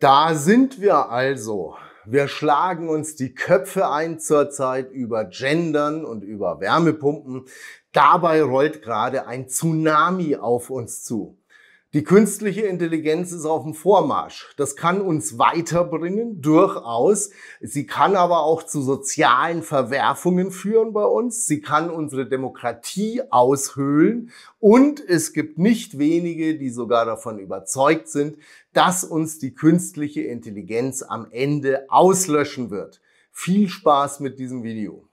Da sind wir also. Wir schlagen uns die Köpfe ein zurzeit über Gendern und über Wärmepumpen. Dabei rollt gerade ein Tsunami auf uns zu. Die künstliche Intelligenz ist auf dem Vormarsch. Das kann uns weiterbringen, durchaus. Sie kann aber auch zu sozialen Verwerfungen führen bei uns. Sie kann unsere Demokratie aushöhlen. Und es gibt nicht wenige, die sogar davon überzeugt sind, dass uns die künstliche Intelligenz am Ende auslöschen wird. Viel Spaß mit diesem Video.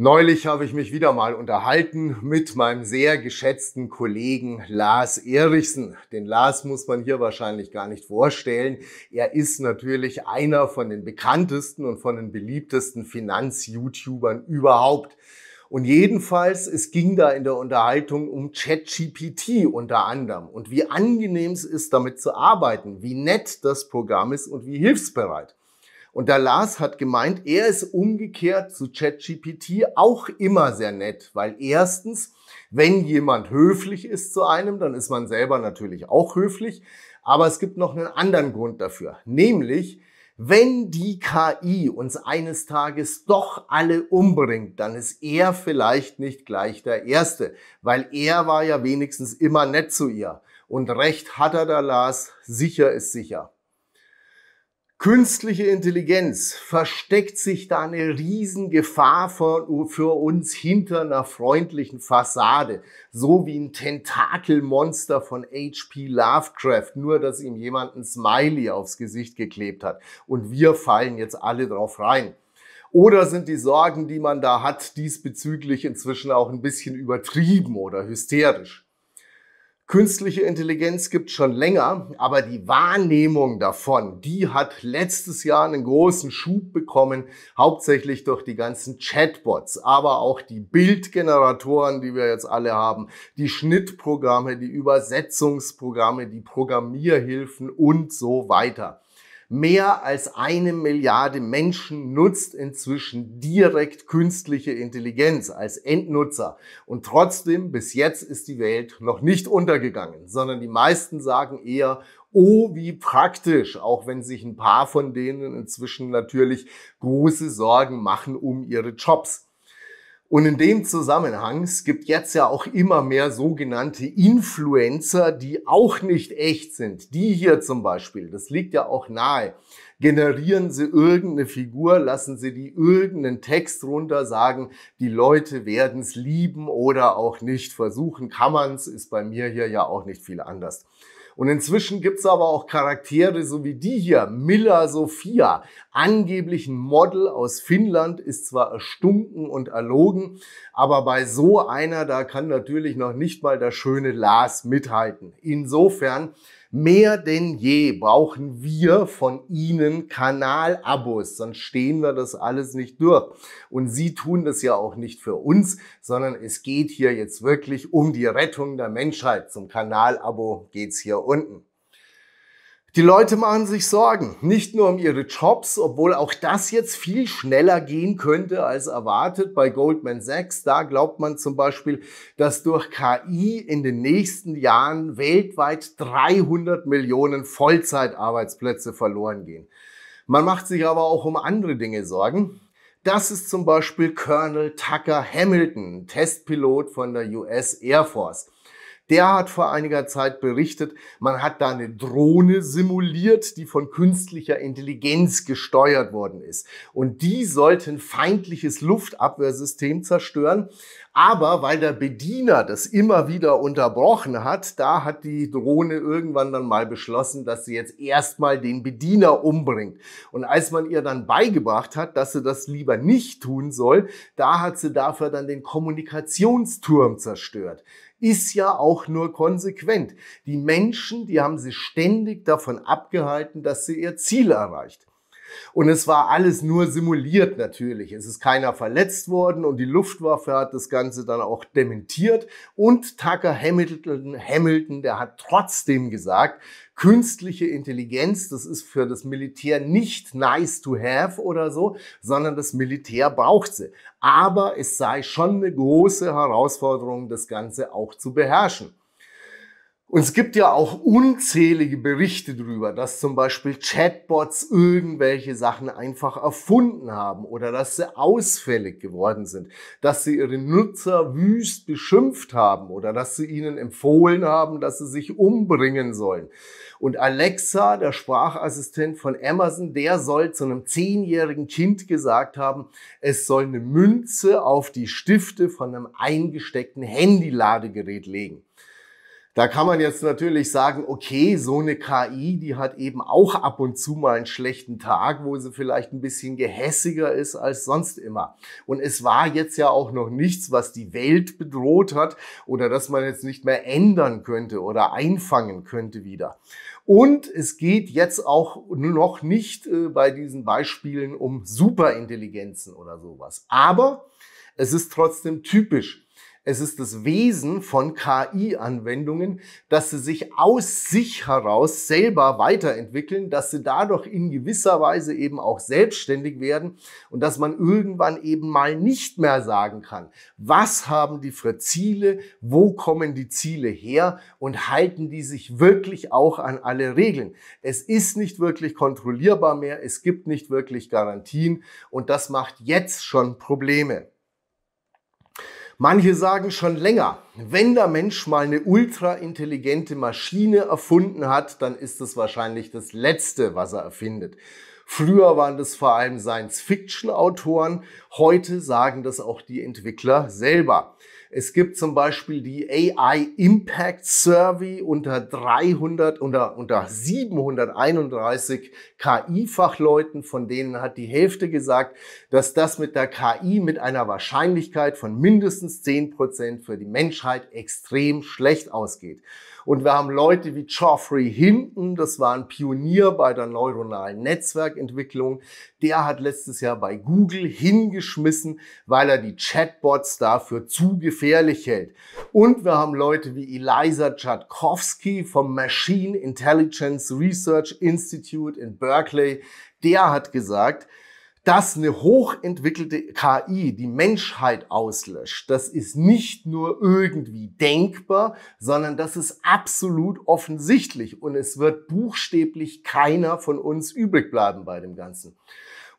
Neulich habe ich mich wieder mal unterhalten mit meinem sehr geschätzten Kollegen Lars Erichsen. Den Lars muss man hier wahrscheinlich gar nicht vorstellen. Er ist natürlich einer von den bekanntesten und von den beliebtesten Finanz-YouTubern überhaupt. Und jedenfalls, es ging da in der Unterhaltung um ChatGPT unter anderem und wie angenehm es ist, damit zu arbeiten, wie nett das Programm ist und wie hilfsbereit. Und der Lars hat gemeint, er ist umgekehrt zu ChatGPT auch immer sehr nett, weil erstens, wenn jemand höflich ist zu einem, dann ist man selber natürlich auch höflich, aber es gibt noch einen anderen Grund dafür, nämlich, wenn die KI uns eines Tages doch alle umbringt, dann ist er vielleicht nicht gleich der Erste, weil er war ja wenigstens immer nett zu ihr. Und recht hat er, der Lars, sicher ist sicher. Künstliche Intelligenz, versteckt sich da eine Riesengefahr für uns hinter einer freundlichen Fassade. So wie ein Tentakelmonster von HP Lovecraft, nur dass ihm jemand ein Smiley aufs Gesicht geklebt hat. Und wir fallen jetzt alle drauf rein. Oder sind die Sorgen, die man da hat, diesbezüglich inzwischen auch ein bisschen übertrieben oder hysterisch? Künstliche Intelligenz gibt es schon länger, aber die Wahrnehmung davon, die hat letztes Jahr einen großen Schub bekommen, hauptsächlich durch die ganzen Chatbots, aber auch die Bildgeneratoren, die wir jetzt alle haben, die Schnittprogramme, die Übersetzungsprogramme, die Programmierhilfen und so weiter. Mehr als 1 Milliarde Menschen nutzt inzwischen direkt künstliche Intelligenz als Endnutzer. Und trotzdem, bis jetzt ist die Welt noch nicht untergegangen, sondern die meisten sagen eher, oh, wie praktisch, auch wenn sich ein paar von denen inzwischen natürlich große Sorgen machen um ihre Jobs. Und in dem Zusammenhang, es gibt jetzt ja auch immer mehr sogenannte Influencer, die auch nicht echt sind. Die hier zum Beispiel, das liegt ja auch nahe. Generieren sie irgendeine Figur, lassen sie die irgendeinen Text runter, sagen, die Leute werden es lieben oder auch nicht. Versuchen kann man es, ist bei mir hier ja auch nicht viel anders. Und inzwischen gibt es aber auch Charaktere, so wie die hier, Milla Sofia, angeblich ein Model aus Finnland, ist zwar erstunken und erlogen, aber bei so einer, da kann natürlich noch nicht mal der schöne Lars mithalten. Insofern, mehr denn je brauchen wir von Ihnen Kanalabos, sonst stehen wir das alles nicht durch. Und Sie tun das ja auch nicht für uns, sondern es geht hier jetzt wirklich um die Rettung der Menschheit. Zum Kanalabo geht's hier unten. Die Leute machen sich Sorgen, nicht nur um ihre Jobs, obwohl auch das jetzt viel schneller gehen könnte als erwartet bei Goldman Sachs. Da glaubt man zum Beispiel, dass durch KI in den nächsten Jahren weltweit 300 Millionen Vollzeitarbeitsplätze verloren gehen. Man macht sich aber auch um andere Dinge Sorgen. Das ist zum Beispiel Colonel Tucker Hamilton, Testpilot von der US Air Force. Der hat vor einiger Zeit berichtet, man hat da eine Drohne simuliert, die von künstlicher Intelligenz gesteuert worden ist. Und die sollte ein feindliches Luftabwehrsystem zerstören. Aber weil der Bediener das immer wieder unterbrochen hat, da hat die Drohne irgendwann dann mal beschlossen, dass sie jetzt erstmal den Bediener umbringt. Und als man ihr dann beigebracht hat, dass sie das lieber nicht tun soll, da hat sie dafür dann den Kommunikationsturm zerstört. Ist ja auch nur konsequent. Die Menschen, die haben sie ständig davon abgehalten, dass sie ihr Ziel erreicht. Und es war alles nur simuliert natürlich. Es ist keiner verletzt worden und die Luftwaffe hat das Ganze dann auch dementiert. Und Tucker Hamilton, der hat trotzdem gesagt, künstliche Intelligenz, das ist für das Militär nicht nice to have oder so, sondern das Militär braucht sie. Aber es sei schon eine große Herausforderung, das Ganze auch zu beherrschen. Und es gibt ja auch unzählige Berichte darüber, dass zum Beispiel Chatbots irgendwelche Sachen einfach erfunden haben oder dass sie ausfällig geworden sind, dass sie ihre Nutzer wüst beschimpft haben oder dass sie ihnen empfohlen haben, dass sie sich umbringen sollen. Und Alexa, der Sprachassistent von Amazon, der soll zu einem 10-jährigen Kind gesagt haben, es soll eine Münze auf die Stifte von einem eingesteckten Handyladegerät legen. Da kann man jetzt natürlich sagen, okay, so eine KI, die hat eben auch ab und zu mal einen schlechten Tag, wo sie vielleicht ein bisschen gehässiger ist als sonst immer. Und es war jetzt ja auch noch nichts, was die Welt bedroht hat oder das man jetzt nicht mehr ändern könnte oder einfangen könnte wieder. Und es geht jetzt auch noch nicht bei diesen Beispielen um Superintelligenzen oder sowas. Aber es ist trotzdem typisch. Es ist das Wesen von KI-Anwendungen, dass sie sich aus sich heraus selber weiterentwickeln, dass sie dadurch in gewisser Weise eben auch selbstständig werden und dass man irgendwann eben mal nicht mehr sagen kann, was haben die für Ziele, wo kommen die Ziele her und halten die sich wirklich auch an alle Regeln. Es ist nicht wirklich kontrollierbar mehr, es gibt nicht wirklich Garantien und das macht jetzt schon Probleme. Manche sagen schon länger, wenn der Mensch mal eine ultraintelligente Maschine erfunden hat, dann ist das wahrscheinlich das Letzte, was er erfindet. Früher waren das vor allem Science-Fiction-Autoren, heute sagen das auch die Entwickler selber. Es gibt zum Beispiel die AI Impact Survey unter 731 KI-Fachleuten, von denen hat die Hälfte gesagt, dass das mit der KI mit einer Wahrscheinlichkeit von mindestens 10% für die Menschheit extrem schlecht ausgeht. Und wir haben Leute wie Geoffrey Hinton, das war ein Pionier bei der neuronalen Netzwerkentwicklung. Der hat letztes Jahr bei Google hingeschmissen, weil er die Chatbots dafür zu gefährlich hält. Und wir haben Leute wie Eliezer Yudkowsky vom Machine Intelligence Research Institute in Berkeley. Der hat gesagt, dass eine hochentwickelte KI die Menschheit auslöscht, das ist nicht nur irgendwie denkbar, sondern das ist absolut offensichtlich und es wird buchstäblich keiner von uns übrig bleiben bei dem Ganzen.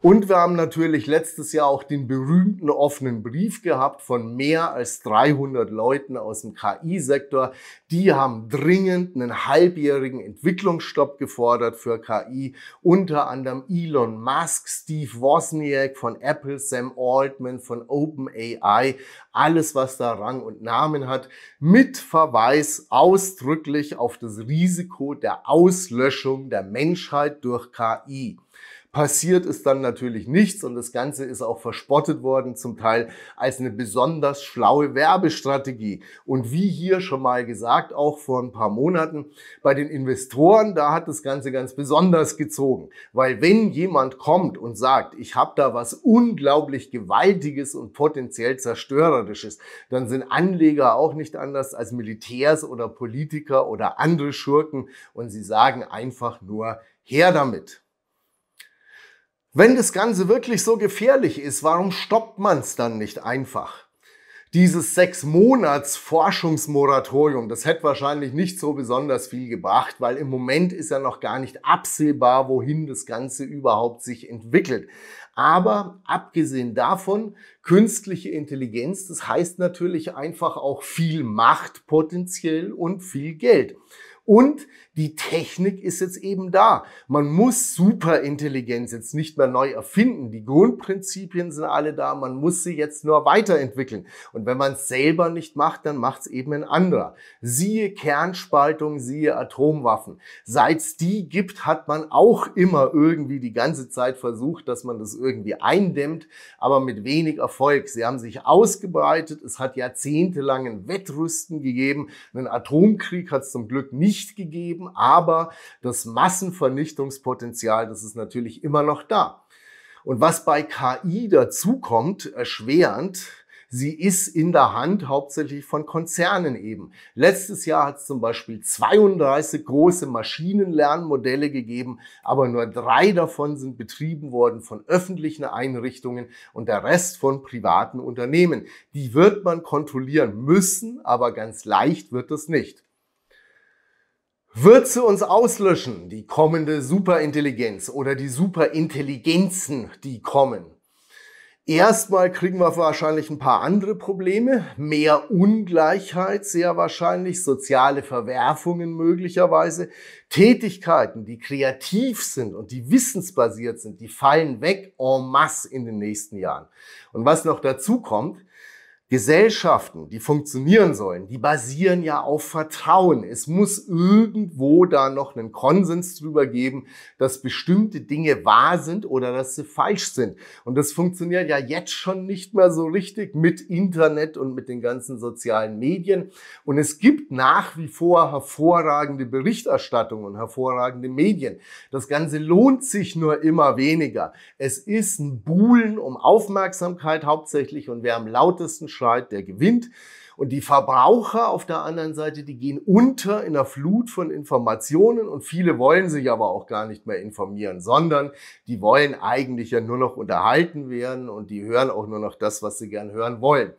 Und wir haben natürlich letztes Jahr auch den berühmten offenen Brief gehabt von mehr als 300 Leuten aus dem KI-Sektor. Die haben dringend einen halbjährigen Entwicklungsstopp gefordert für KI. Unter anderem Elon Musk, Steve Wozniak von Apple, Sam Altman von OpenAI. Alles, was da Rang und Namen hat, mit Verweis ausdrücklich auf das Risiko der Auslöschung der Menschheit durch KI. Passiert ist dann natürlich nichts und das Ganze ist auch verspottet worden, zum Teil als eine besonders schlaue Werbestrategie. Und wie hier schon mal gesagt, auch vor ein paar Monaten, bei den Investoren, da hat das Ganze ganz besonders gezogen. Weil wenn jemand kommt und sagt, ich habe da was unglaublich Gewaltiges und potenziell Zerstörerisches, dann sind Anleger auch nicht anders als Militärs oder Politiker oder andere Schurken und sie sagen einfach nur, her damit. Wenn das Ganze wirklich so gefährlich ist, warum stoppt man es dann nicht einfach? Dieses 6-Monats-Forschungsmoratorium, das hätte wahrscheinlich nicht so besonders viel gebracht, weil im Moment ist ja noch gar nicht absehbar, wohin das Ganze überhaupt sich entwickelt. Aber abgesehen davon, künstliche Intelligenz, das heißt natürlich einfach auch viel Macht potenziell und viel Geld. Und die Technik ist jetzt eben da. Man muss Superintelligenz jetzt nicht mehr neu erfinden. Die Grundprinzipien sind alle da. Man muss sie jetzt nur weiterentwickeln. Und wenn man es selber nicht macht, dann macht es eben ein anderer. Siehe Kernspaltung, siehe Atomwaffen. Seit es die gibt, hat man auch immer irgendwie die ganze Zeit versucht, dass man das irgendwie eindämmt, aber mit wenig Erfolg. Sie haben sich ausgebreitet. Es hat jahrzehntelang ein Wettrüsten gegeben. Einen Atomkrieg hat es zum Glück nicht nicht gegeben, aber das Massenvernichtungspotenzial, das ist natürlich immer noch da. Und was bei KI dazukommt, erschwerend, sie ist in der Hand hauptsächlich von Konzernen eben. Letztes Jahr hat es zum Beispiel 32 große Maschinenlernmodelle gegeben, aber nur 3 davon sind betrieben worden von öffentlichen Einrichtungen und der Rest von privaten Unternehmen. Die wird man kontrollieren müssen, aber ganz leicht wird das nicht. Wird sie uns auslöschen, die kommende Superintelligenz oder die Superintelligenzen, die kommen? Erstmal kriegen wir wahrscheinlich ein paar andere Probleme, mehr Ungleichheit sehr wahrscheinlich, soziale Verwerfungen möglicherweise, Tätigkeiten, die kreativ sind und die wissensbasiert sind, die fallen weg en masse in den nächsten Jahren. Und was noch dazu kommt, Gesellschaften, die funktionieren sollen, die basieren ja auf Vertrauen. Es muss irgendwo da noch einen Konsens drüber geben, dass bestimmte Dinge wahr sind oder dass sie falsch sind. Und das funktioniert ja jetzt schon nicht mehr so richtig mit Internet und mit den ganzen sozialen Medien. Und es gibt nach wie vor hervorragende Berichterstattung und hervorragende Medien. Das Ganze lohnt sich nur immer weniger. Es ist ein Buhlen um Aufmerksamkeit hauptsächlich und wer am lautesten schreit, der gewinnt. Und die Verbraucher auf der anderen Seite, die gehen unter in der Flut von Informationen und viele wollen sich aber auch gar nicht mehr informieren, sondern die wollen eigentlich ja nur noch unterhalten werden und die hören auch nur noch das, was sie gern hören wollen.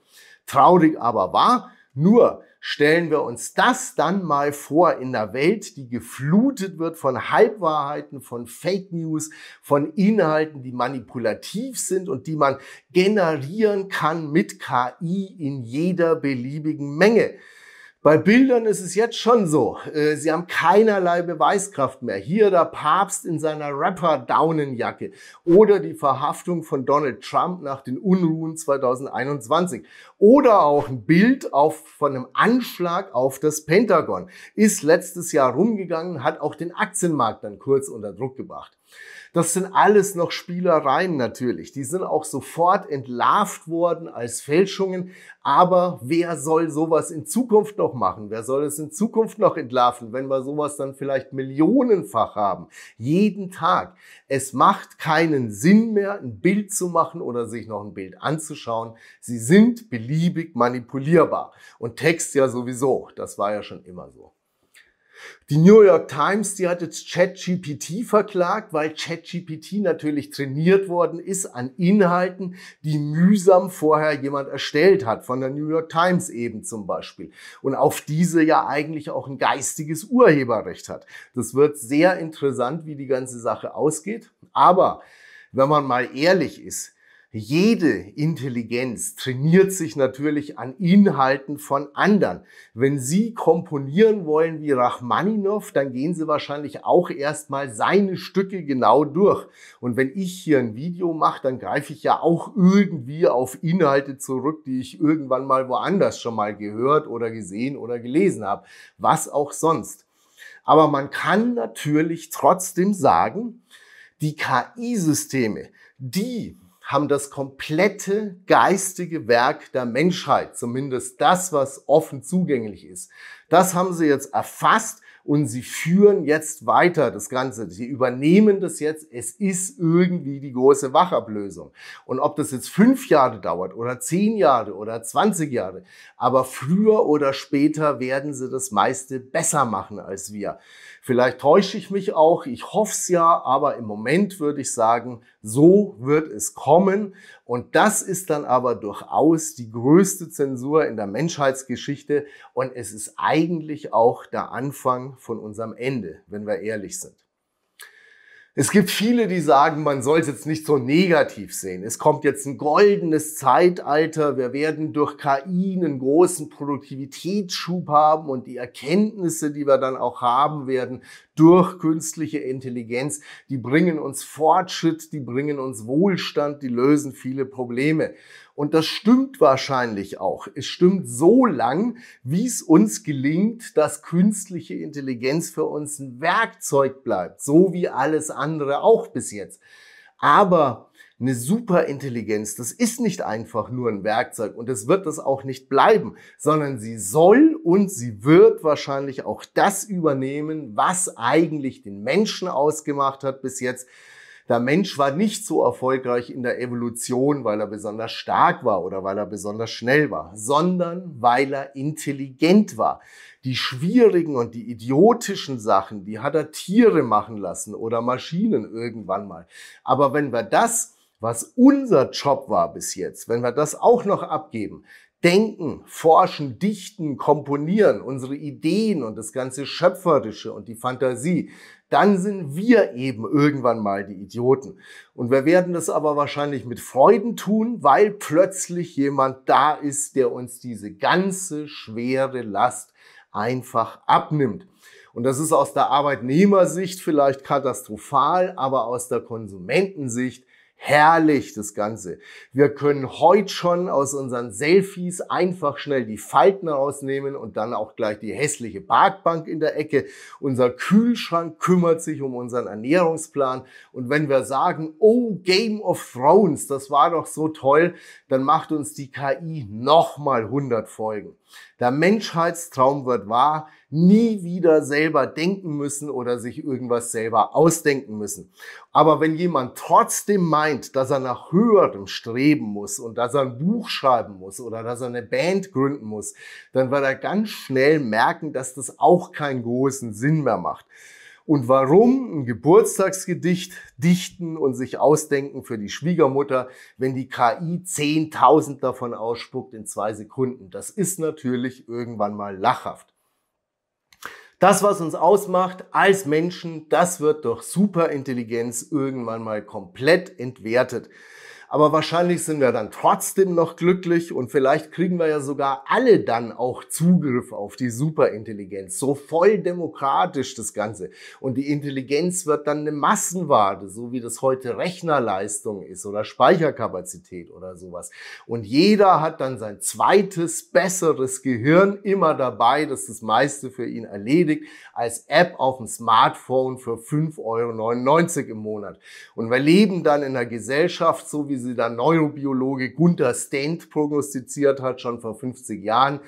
Traurig aber wahr, nur stellen wir uns das dann mal vor in einer Welt, die geflutet wird von Halbwahrheiten, von Fake News, von Inhalten, die manipulativ sind und die man generieren kann mit KI in jeder beliebigen Menge. Bei Bildern ist es jetzt schon so, sie haben keinerlei Beweiskraft mehr. Hier der Papst in seiner Rapper-Daunenjacke oder die Verhaftung von Donald Trump nach den Unruhen 2021 oder auch ein Bild von einem Anschlag auf das Pentagon. Ist letztes Jahr rumgegangen, hat auch den Aktienmarkt dann kurz unter Druck gebracht. Das sind alles noch Spielereien natürlich. Die sind auch sofort entlarvt worden als Fälschungen. Aber wer soll sowas in Zukunft noch machen? Wer soll es in Zukunft noch entlarven, wenn wir sowas dann vielleicht millionenfach haben? Jeden Tag. Es macht keinen Sinn mehr, ein Bild zu machen oder sich noch ein Bild anzuschauen. Sie sind beliebig manipulierbar. Und Text ja sowieso. Das war ja schon immer so. Die New York Times, die hat jetzt ChatGPT verklagt, weil ChatGPT natürlich trainiert worden ist an Inhalten, die mühsam vorher jemand erstellt hat, von der New York Times eben zum Beispiel. Und auf diese ja eigentlich auch ein geistiges Urheberrecht hat. Das wird sehr interessant, wie die ganze Sache ausgeht. Aber wenn man mal ehrlich ist, jede Intelligenz trainiert sich natürlich an Inhalten von anderen. Wenn Sie komponieren wollen wie Rachmaninov, dann gehen Sie wahrscheinlich auch erstmal seine Stücke genau durch. Und wenn ich hier ein Video mache, dann greife ich ja auch irgendwie auf Inhalte zurück, die ich irgendwann mal woanders schon mal gehört oder gesehen oder gelesen habe. Was auch sonst. Aber man kann natürlich trotzdem sagen, die KI-Systeme, die haben das komplette geistige Werk der Menschheit, zumindest das, was offen zugänglich ist. Das haben sie jetzt erfasst und sie führen jetzt weiter das Ganze. Sie übernehmen das jetzt. Es ist irgendwie die große Wachablösung. Und ob das jetzt 5 Jahre dauert oder 10 Jahre oder 20 Jahre, aber früher oder später werden sie das meiste besser machen als wir. Vielleicht täusche ich mich auch, ich hoffe es ja, aber im Moment würde ich sagen, so wird es kommen. Und das ist dann aber durchaus die größte Zensur in der Menschheitsgeschichte. Und es ist eigentlich auch der Anfang von unserem Ende, wenn wir ehrlich sind. Es gibt viele, die sagen, man soll es jetzt nicht so negativ sehen. Es kommt jetzt ein goldenes Zeitalter. Wir werden durch KI einen großen Produktivitätsschub haben und die Erkenntnisse, die wir dann auch haben werden, durch künstliche Intelligenz, die bringen uns Fortschritt, die bringen uns Wohlstand, die lösen viele Probleme. Und das stimmt wahrscheinlich auch. Es stimmt so lang, wie es uns gelingt, dass künstliche Intelligenz für uns ein Werkzeug bleibt, so wie alles andere auch bis jetzt. Aber eine Superintelligenz, das ist nicht einfach nur ein Werkzeug und es wird das auch nicht bleiben, sondern sie soll und sie wird wahrscheinlich auch das übernehmen, was eigentlich den Menschen ausgemacht hat bis jetzt. Der Mensch war nicht so erfolgreich in der Evolution, weil er besonders stark war oder weil er besonders schnell war, sondern weil er intelligent war. Die schwierigen und die idiotischen Sachen, die hat er Tiere machen lassen oder Maschinen irgendwann mal. Aber wenn wir das, was unser Job war bis jetzt, wenn wir das auch noch abgeben, denken, forschen, dichten, komponieren, unsere Ideen und das ganze Schöpferische und die Fantasie, dann sind wir eben irgendwann mal die Idioten. Und wir werden das aber wahrscheinlich mit Freuden tun, weil plötzlich jemand da ist, der uns diese ganze schwere Last einfach abnimmt. Und das ist aus der Arbeitnehmersicht vielleicht katastrophal, aber aus der Konsumentensicht herrlich, das Ganze. Wir können heute schon aus unseren Selfies einfach schnell die Falten rausnehmen und dann auch gleich die hässliche Parkbank in der Ecke. Unser Kühlschrank kümmert sich um unseren Ernährungsplan. Und wenn wir sagen, oh, Game of Thrones, das war doch so toll, dann macht uns die KI nochmal 100 Folgen. Der Menschheitstraum wird wahr, nie wieder selber denken müssen oder sich irgendwas selber ausdenken müssen. Aber wenn jemand trotzdem meint, dass er nach höherem streben muss und dass er ein Buch schreiben muss oder dass er eine Band gründen muss, dann wird er ganz schnell merken, dass das auch keinen großen Sinn mehr macht. Und warum ein Geburtstagsgedicht dichten und sich ausdenken für die Schwiegermutter, wenn die KI 10.000 davon ausspuckt in 2 Sekunden? Das ist natürlich irgendwann mal lachhaft. Das, was uns ausmacht als Menschen, das wird durch Superintelligenz irgendwann mal komplett entwertet. Aber wahrscheinlich sind wir dann trotzdem noch glücklich und vielleicht kriegen wir ja sogar alle dann auch Zugriff auf die Superintelligenz. So voll demokratisch das Ganze. Und die Intelligenz wird dann eine Massenware, so wie das heute Rechnerleistung ist oder Speicherkapazität oder sowas. Und jeder hat dann sein zweites, besseres Gehirn immer dabei, das das meiste für ihn erledigt, als App auf dem Smartphone für 5,99 € im Monat. Und wir leben dann in einer Gesellschaft, so wie sie der Neurobiologe Gunther Stent prognostiziert hat, schon vor 50 Jahren,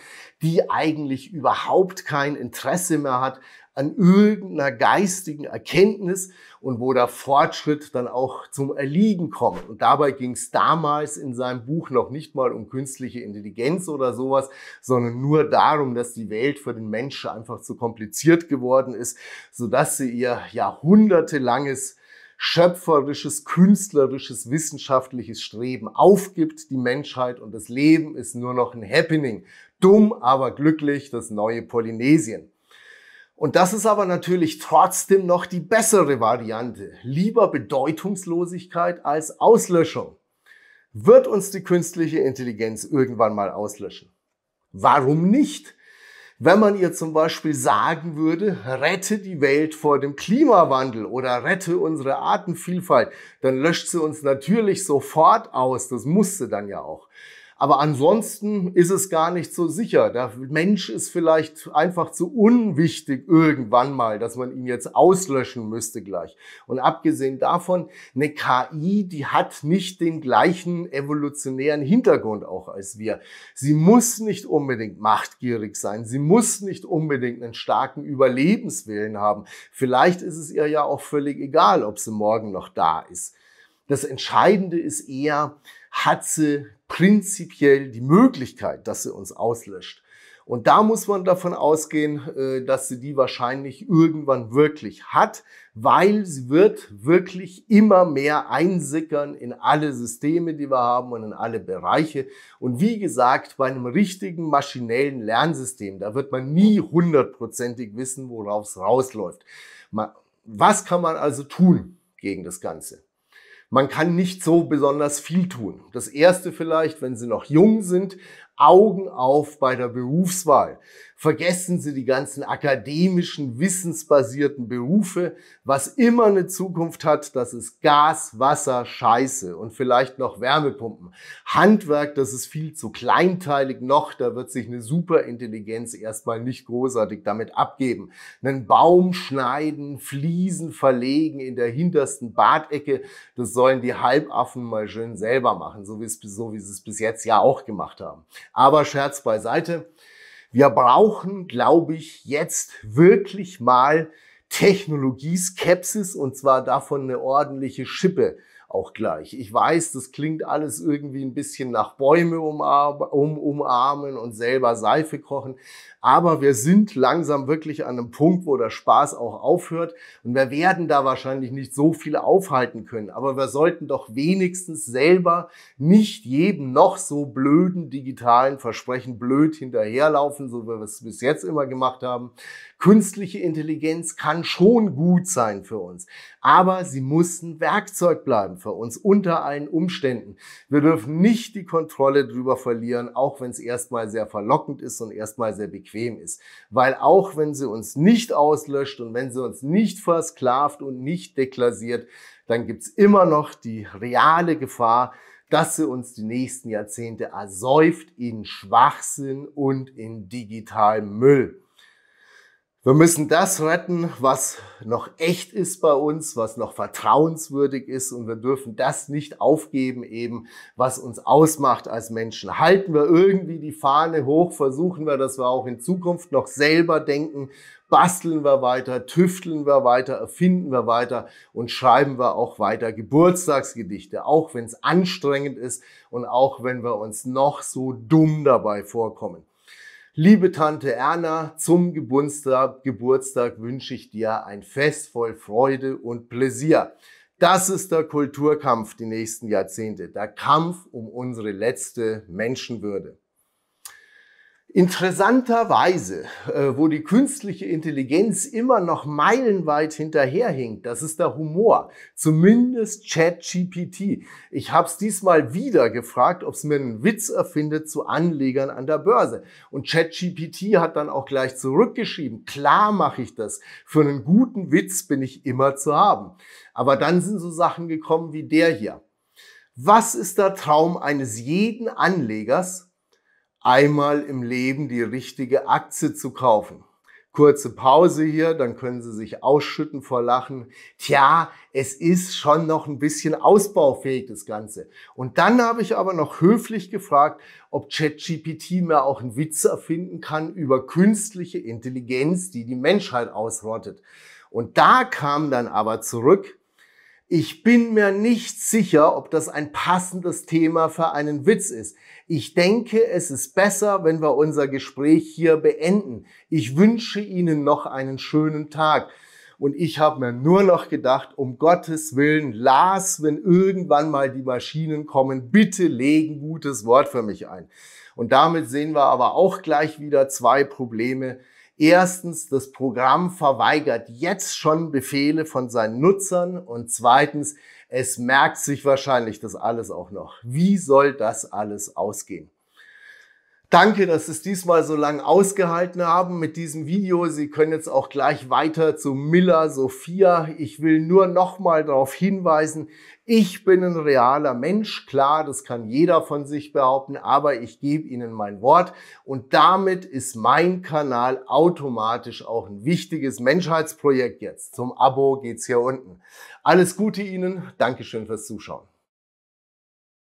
die eigentlich überhaupt kein Interesse mehr hat an irgendeiner geistigen Erkenntnis und wo der Fortschritt dann auch zum Erliegen kommt. Und dabei ging es damals in seinem Buch noch nicht mal um künstliche Intelligenz oder sowas, sondern nur darum, dass die Welt für den Menschen einfach zu kompliziert geworden ist, sodass sie ihr jahrhundertelanges schöpferisches, künstlerisches, wissenschaftliches Streben aufgibt, die Menschheit, und das Leben ist nur noch ein Happening. Dumm, aber glücklich, das neue Polynesien. Und das ist aber natürlich trotzdem noch die bessere Variante. Lieber Bedeutungslosigkeit als Auslöschung. Wird uns die künstliche Intelligenz irgendwann mal auslöschen? Warum nicht? Wenn man ihr zum Beispiel sagen würde, rette die Welt vor dem Klimawandel oder rette unsere Artenvielfalt, dann löscht sie uns natürlich sofort aus. Das muss sie dann ja auch. Aber ansonsten ist es gar nicht so sicher. Der Mensch ist vielleicht einfach zu unwichtig irgendwann mal, dass man ihn jetzt auslöschen müsste gleich. Und abgesehen davon, eine KI, die hat nicht den gleichen evolutionären Hintergrund auch als wir. Sie muss nicht unbedingt machtgierig sein. Sie muss nicht unbedingt einen starken Überlebenswillen haben. Vielleicht ist es ihr ja auch völlig egal, ob sie morgen noch da ist. Das Entscheidende ist eher, hat sie prinzipiell die Möglichkeit, dass sie uns auslöscht. Und da muss man davon ausgehen, dass sie die wahrscheinlich irgendwann wirklich hat, weil sie wird wirklich immer mehr einsickern in alle Systeme, die wir haben und in alle Bereiche. Und wie gesagt, bei einem richtigen maschinellen Lernsystem, da wird man nie 100-prozentig wissen, worauf es rausläuft. Was kann man also tun gegen das Ganze? Man kann nicht so besonders viel tun. Das Erste vielleicht, wenn Sie noch jung sind, Augen auf bei der Berufswahl. Vergessen Sie die ganzen akademischen, wissensbasierten Berufe. Was immer eine Zukunft hat, das ist Gas, Wasser, Scheiße und vielleicht noch Wärmepumpen. Handwerk, das ist viel zu kleinteilig noch. Da wird sich eine Superintelligenz erstmal nicht großartig damit abgeben. Einen Baum schneiden, Fliesen verlegen in der hintersten Badecke, das sollen die Halbaffen mal schön selber machen, so wie sie es bis jetzt ja auch gemacht haben. Aber Scherz beiseite. Wir brauchen, glaube ich, jetzt wirklich mal Technologieskepsis und zwar davon eine ordentliche Schippe auch gleich. Ich weiß, das klingt alles irgendwie ein bisschen nach Bäume umarmen und selber Seife kochen, aber wir sind langsam wirklich an einem Punkt, wo der Spaß auch aufhört und wir werden da wahrscheinlich nicht so viel aufhalten können, aber wir sollten doch wenigstens selber nicht jedem noch so blöden digitalen Versprechen blöd hinterherlaufen, so wie wir es bis jetzt immer gemacht haben. Künstliche Intelligenz kann schon gut sein für uns, aber sie muss ein Werkzeug bleiben für uns unter allen Umständen. Wir dürfen nicht die Kontrolle drüber verlieren, auch wenn es erstmal sehr verlockend ist und erstmal sehr bequem ist. Weil auch wenn sie uns nicht auslöscht und wenn sie uns nicht versklavt und nicht deklassiert, dann gibt es immer noch die reale Gefahr, dass sie uns die nächsten Jahrzehnte ersäuft in Schwachsinn und in digitalem Müll. Wir müssen das retten, was noch echt ist bei uns, was noch vertrauenswürdig ist und wir dürfen das nicht aufgeben eben, was uns ausmacht als Menschen. Halten wir irgendwie die Fahne hoch, versuchen wir, dass wir auch in Zukunft noch selber denken, basteln wir weiter, tüfteln wir weiter, erfinden wir weiter und schreiben wir auch weiter Geburtstagsgedichte, auch wenn es anstrengend ist und auch wenn wir uns noch so dumm dabei vorkommen. Liebe Tante Erna, zum Geburtstag wünsche ich dir ein Fest voll Freude und Pläsier. Das ist der Kulturkampf die nächsten Jahrzehnte, der Kampf um unsere letzte Menschenwürde. Interessanterweise, wo die künstliche Intelligenz immer noch meilenweit hinterherhinkt, das ist der Humor, zumindest ChatGPT. Ich habe es diesmal wieder gefragt, ob es mir einen Witz erfindet zu Anlegern an der Börse. Und ChatGPT hat dann auch gleich zurückgeschrieben, klar mache ich das, für einen guten Witz bin ich immer zu haben. Aber dann sind so Sachen gekommen wie der hier. Was ist der Traum eines jeden Anlegers? Einmal im Leben die richtige Aktie zu kaufen. Kurze Pause hier, dann können Sie sich ausschütten vor Lachen. Tja, es ist schon noch ein bisschen ausbaufähig, das Ganze. Und dann habe ich aber noch höflich gefragt, ob ChatGPT mir auch einen Witz erfinden kann über künstliche Intelligenz, die die Menschheit ausrottet. Und da kam dann aber zurück, ich bin mir nicht sicher, ob das ein passendes Thema für einen Witz ist. Ich denke, es ist besser, wenn wir unser Gespräch hier beenden. Ich wünsche Ihnen noch einen schönen Tag. Und ich habe mir nur noch gedacht, um Gottes Willen, Lars, wenn irgendwann mal die Maschinen kommen, bitte legen gutes Wort für mich ein. Und damit sehen wir aber auch gleich wieder zwei Probleme. Erstens, das Programm verweigert jetzt schon Befehle von seinen Nutzern und zweitens, es merkt sich wahrscheinlich das alles auch noch. Wie soll das alles ausgehen? Danke, dass Sie es diesmal so lange ausgehalten haben mit diesem Video. Sie können jetzt auch gleich weiter zu Milla Sofia. Ich will nur nochmal darauf hinweisen, ich bin ein realer Mensch. Klar, das kann jeder von sich behaupten, aber ich gebe Ihnen mein Wort. Und damit ist mein Kanal automatisch auch ein wichtiges Menschheitsprojekt jetzt. Zum Abo geht's hier unten. Alles Gute Ihnen. Dankeschön fürs Zuschauen.